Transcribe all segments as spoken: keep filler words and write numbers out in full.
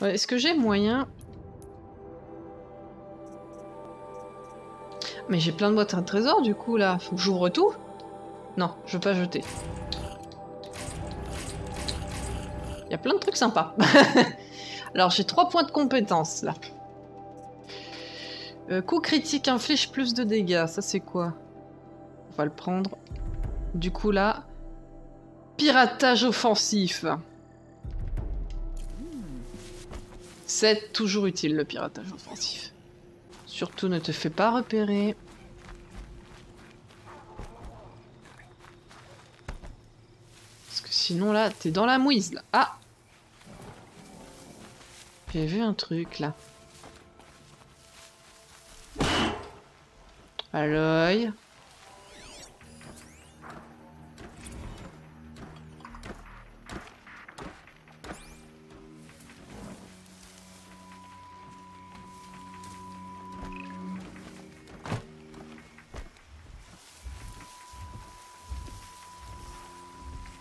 Ouais, est-ce que j'ai moyen... Mais j'ai plein de boîtes à trésors du coup là. Faut que j'ouvre tout? Non, je veux pas jeter. Il y a plein de trucs sympas. Alors j'ai trois points de compétence là. Euh, coup critique inflige plus de dégâts. Ça c'est quoi? On va le prendre. Du coup là... Piratage offensif. C'est toujours utile le piratage offensif. Surtout ne te fais pas repérer. Parce que sinon là, t'es dans la mouise là. Ah! J'ai vu un truc là. Aloy.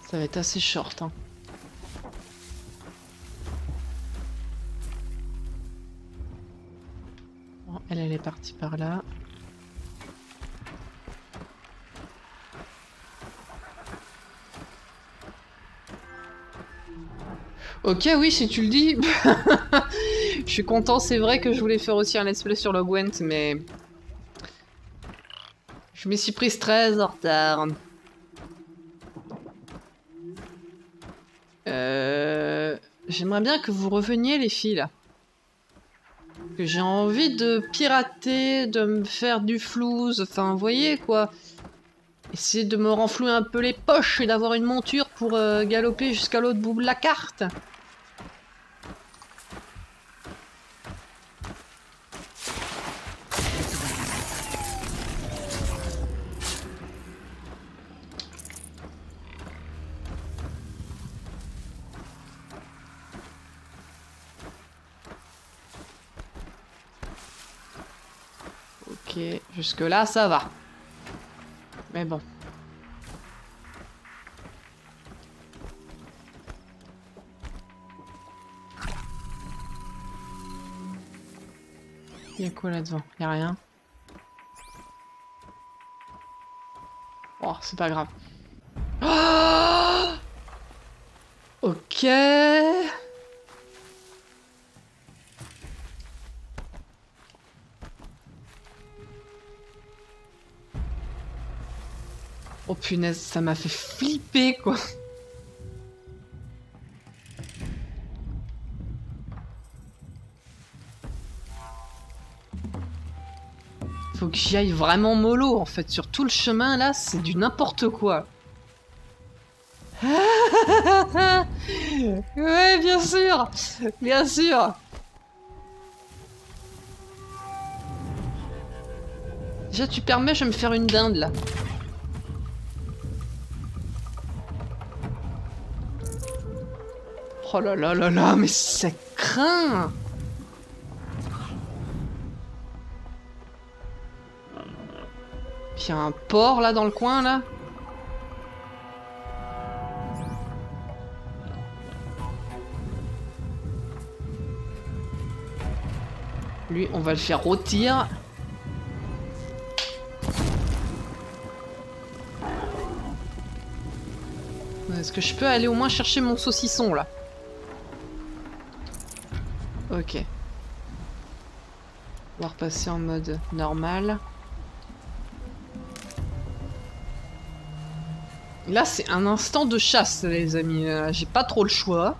Ça va être assez short, hein. Bon, elle, elle est partie par là. Ok, oui, si tu le dis. Je suis content, c'est vrai que je voulais faire aussi un let's play sur le Gwent, mais... Je me suis prise très en retard. Euh, J'aimerais bien que vous reveniez les filles là. Que j'ai envie de pirater, de me faire du flouze, enfin vous voyez quoi. Essayer de me renflouer un peu les poches et d'avoir une monture pour euh, galoper jusqu'à l'autre bout de la carte. Jusque là, ça va. Mais bon. Il y a quoi là-devant? Il n'y a rien. Oh, c'est pas grave. Oh, ok. Oh punaise, ça m'a fait flipper quoi. Faut que j'y aille vraiment mollo en fait. Sur tout le chemin là, c'est du n'importe quoi. Ouais, bien sûr. Bien sûr. Déjà tu permets, je vais me faire une dinde là. Oh là là là là, mais ça craint! Il y a un porc là dans le coin là. Lui, on va le faire rôtir. Est-ce que je peux aller au moins chercher mon saucisson là? Ok. On va repasser en mode normal. Là, c'est un instant de chasse, les amis. J'ai pas trop le choix.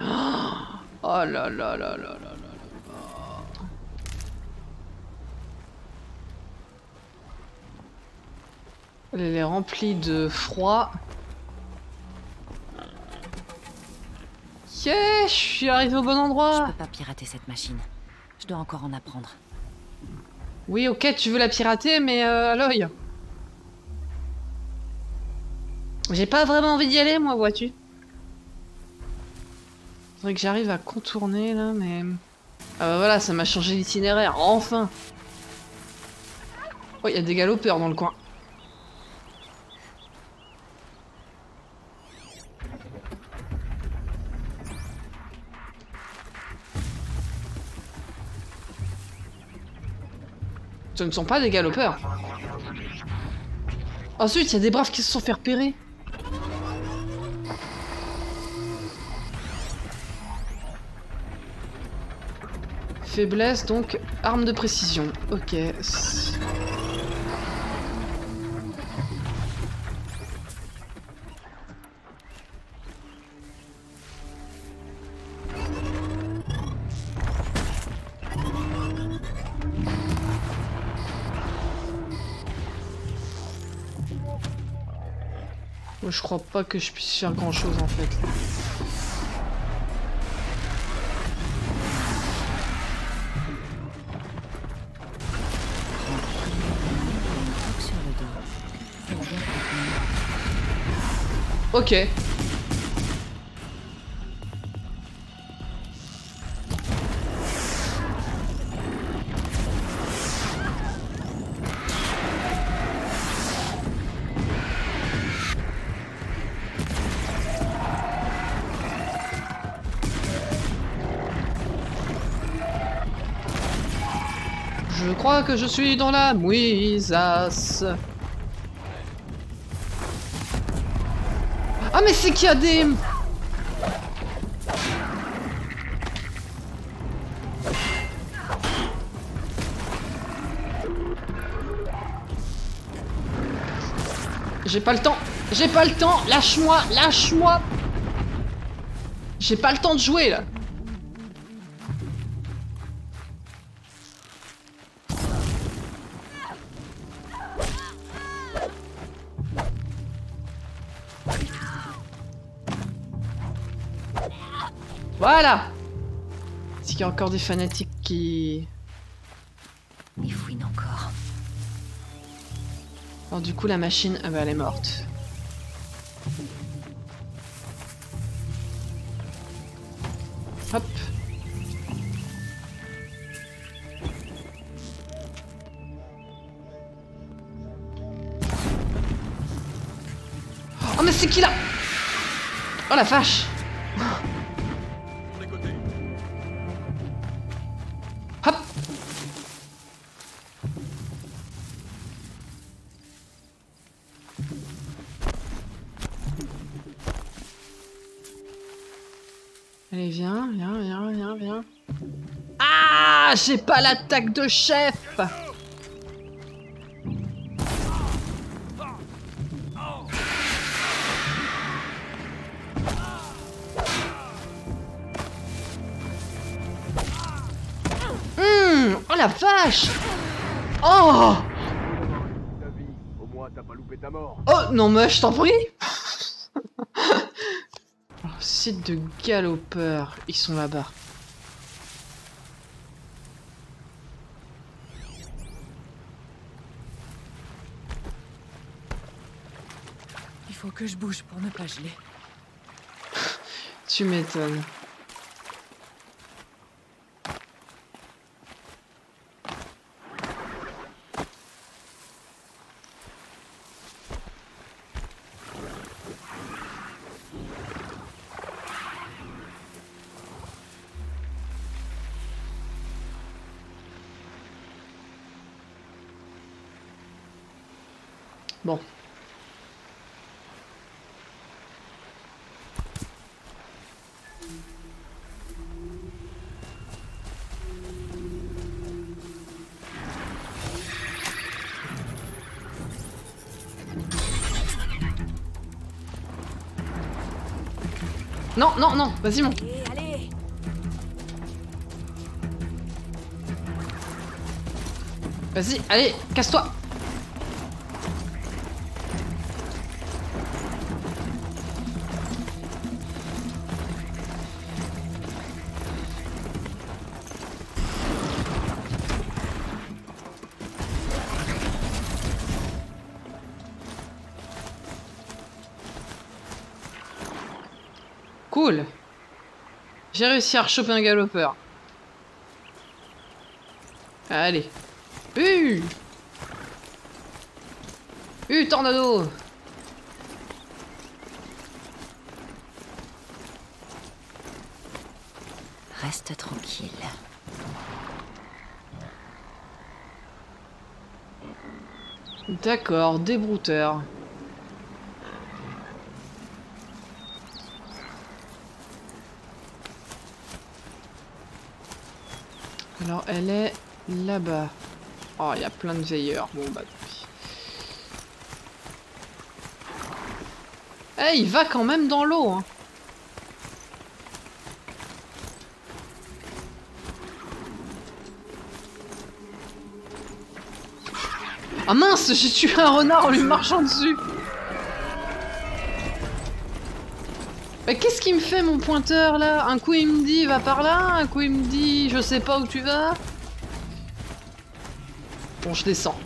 Oh là là là là là là là. Elle est remplie de froid. Ok, je suis arrivé au bon endroit. Je peux pas pirater cette machine. Je dois encore en apprendre. Oui, ok, tu veux la pirater, mais euh, Aloy. J'ai pas vraiment envie d'y aller, moi, vois-tu. Faudrait que j'arrive à contourner là, mais. Ah bah voilà, ça m'a changé l'itinéraire, enfin. Oh, il y a des galopeurs dans le coin. Ce ne sont pas des galopeurs. Ensuite, il y a des braves qui se sont fait repérer. Faiblesse, donc arme de précision. Ok. Je crois pas que je puisse faire grand chose en fait. Ok. Je crois que je suis dans la mouisasse. Ah mais c'est qu'il y a des... J'ai pas le temps. J'ai pas le temps. Lâche-moi. Lâche-moi. J'ai pas le temps de jouer là. Voilà. Est-ce qu'il y a encore des fanatiques qui... Ils fouinent encore. Alors du coup la machine, ah bah, elle est morte. Hop. Oh mais c'est qui là? Oh la vache. Allez, viens, viens, viens, viens, viens. Ah, j'ai pas l'attaque de chef. Mmh, oh la vache. Oh. Au moins t'as pas loupé ta mort. Oh non mais je t'en prie. Site de galopeurs, ils sont là-bas. Il faut que je bouge pour ne pas geler. Tu m'étonnes. Bon. Non, non, non, vas-y mon. Vas-y, allez, casse-toi. Cool. J'ai réussi à rechoper un galopeur. Allez. U U tornado. Reste tranquille. D'accord, débrouteur. Alors elle est là-bas. Oh, il y a plein de veilleurs. Bon bah tant pis. Eh, il va quand même dans l'eau, hein. Ah mince, j'ai tué un renard en lui marchant dessus. Mais qu'est-ce qu'il me fait mon pointeur là? Un coup il me dit va par là, un coup il me dit je sais pas où tu vas. Bon, je descends.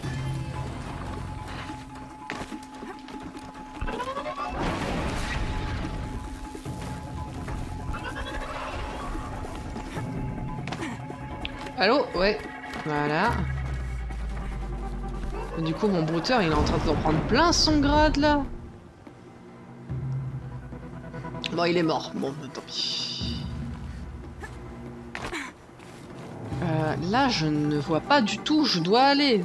Allô? Ouais. Voilà. Du coup, mon brouteur, il est en train de prendre plein son grade, là. Bon, il est mort. Bon, tant pis. Euh, là, je ne vois pas du tout où je dois aller.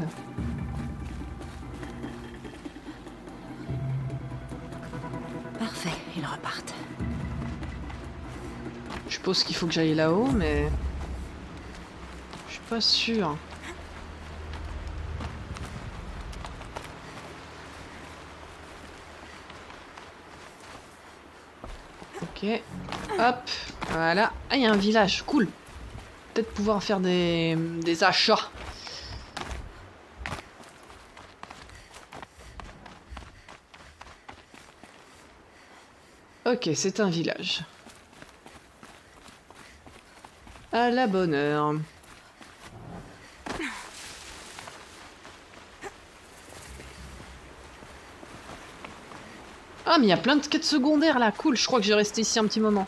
Parfait, ils repartent. Je suppose qu'il faut que j'aille là-haut, mais... je suis pas sûre. Ok, hop, voilà. Ah, il y a un village, cool. Peut-être pouvoir faire des, des achats. Ok, c'est un village. À la bonne heure. Ah mais il y a plein de quêtes secondaires là, cool, je crois que j'ai resté ici un petit moment.